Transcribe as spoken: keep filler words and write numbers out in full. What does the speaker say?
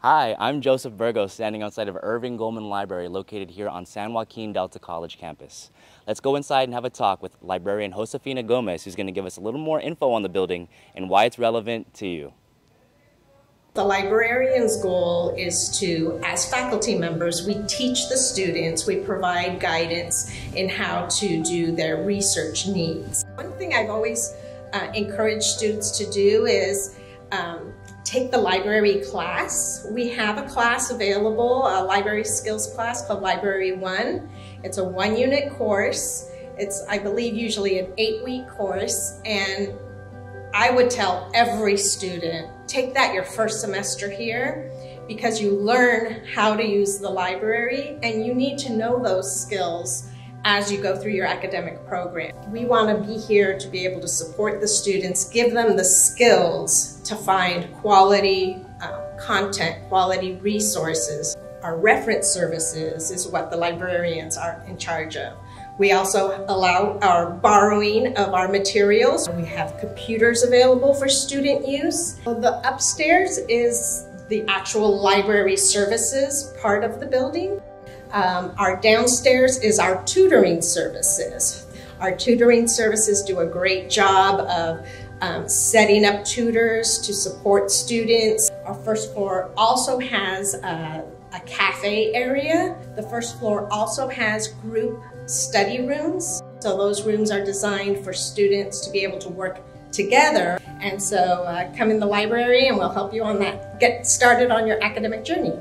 Hi, I'm Joseph Burgos, standing outside of Irving Goldman Library, located here on San Joaquin Delta College campus. Let's go inside and have a talk with librarian Josefina Gomez, who's going to give us a little more info on the building and why it's relevant to you. The librarian's goal is to, as faculty members, we teach the students, we provide guidance in how to do their research needs. One thing I've always uh, encouraged students to do is um, take the library class. We have a class available, a library skills class called Library One. It's a one unit course. It's, I believe, usually an eight week course. And I would tell every student, take that your first semester here, because you learn how to use the library and you need to know those skills as you go through your academic program. We want to be here to be able to support the students, give them the skills to find quality uh, content, quality resources. Our reference services is what the librarians are in charge of. We also allow our borrowing of our materials. We have computers available for student use. The upstairs is the actual library services part of the building. Um, our downstairs is our tutoring services. Our tutoring services do a great job of um, setting up tutors to support students. Our first floor also has a, a cafe area. The first floor also has group study rooms. So those rooms are designed for students to be able to work together. And so uh, come in the library and we'll help you on that, get started on your academic journey.